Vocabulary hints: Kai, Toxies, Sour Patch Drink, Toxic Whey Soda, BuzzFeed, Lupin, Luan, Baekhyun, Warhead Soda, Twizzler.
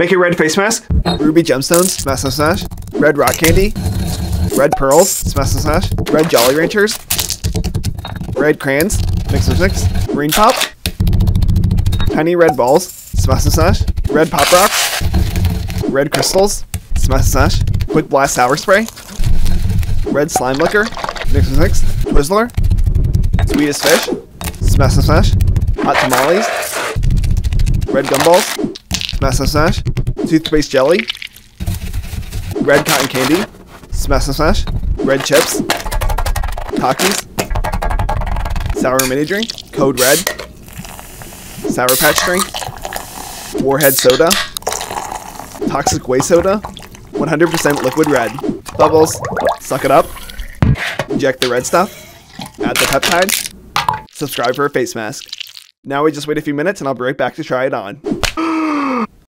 Make a red face mask. Ruby gemstones. Smash, smash, smash. Red rock candy. Red pearls. Smash, smash, smash. Red Jolly Ranchers. Red crayons. Mix, mix, mix. Green pop. Tiny red balls. Smash, smash, smash. Red pop rocks. Red crystals. Smash, smash, smash. Quick blast sour spray. Red slime liquor. Mix, mix, mix. Twizzler. Sweetest fish. Smash, smash, smash. Hot tamales. Red gumballs. Smash, smash, smash. Toothpaste jelly. Red cotton candy. Smash, smash, smash. Red chips. Toxies. Sour mini drink. Code red. Sour Patch Drink. Warhead Soda. Toxic Whey Soda. 100% liquid red. Bubbles. Suck it up. Inject the red stuff. Add the peptides. Subscribe for a face mask. Now we just wait a few minutes and I'll be right back to try it on.